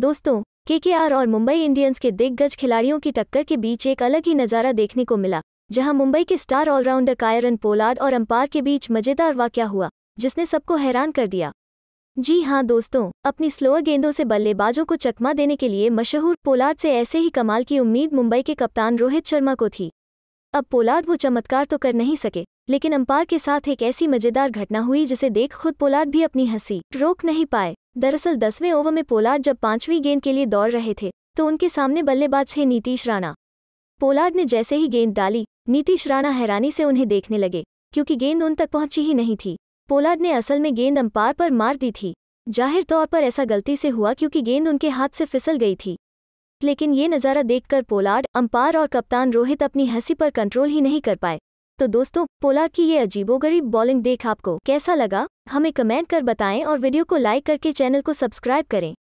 दोस्तों, केकेआर और मुंबई इंडियंस के दिग्गज खिलाड़ियों की टक्कर के बीच एक अलग ही नज़ारा देखने को मिला, जहां मुंबई के स्टार ऑलराउंडर कायरन पोलार्ड और अंपायर के बीच मजेदार वाकया हुआ जिसने सबको हैरान कर दिया। जी हां दोस्तों, अपनी स्लोअर गेंदों से बल्लेबाजों को चकमा देने के लिए मशहूर पोलार्ड से ऐसे ही कमाल की उम्मीद मुंबई के कप्तान रोहित शर्मा को थी। अब पोलार्ड वो चमत्कार तो कर नहीं सके, लेकिन अंपायर के साथ एक ऐसी मजेदार घटना हुई जिसे देख खुद पोलार्ड भी अपनी हंसी रोक नहीं पाए। दरअसल 10वें ओवर में पोलार्ड जब 5वीं गेंद के लिए दौड़ रहे थे तो उनके सामने बल्लेबाज थे नीतीश राणा। पोलार्ड ने जैसे ही गेंद डाली, नीतीश राणा हैरानी से उन्हें देखने लगे क्योंकि गेंद उन तक पहुंची ही नहीं थी। पोलार्ड ने असल में गेंद अंपायर पर मार दी थी। जाहिर तौर पर ऐसा गलती से हुआ क्योंकि गेंद उनके हाथ से फिसल गई थी। लेकिन ये नज़ारा देखकर पोलार्ड, अंपायर और कप्तान रोहित अपनी हंसी पर कंट्रोल ही नहीं कर पाए। तो दोस्तों, पोलार्ड की ये अजीबोगरीब बॉलिंग देख आपको कैसा लगा, हमें कमेंट कर बताएं और वीडियो को लाइक करके चैनल को सब्सक्राइब करें।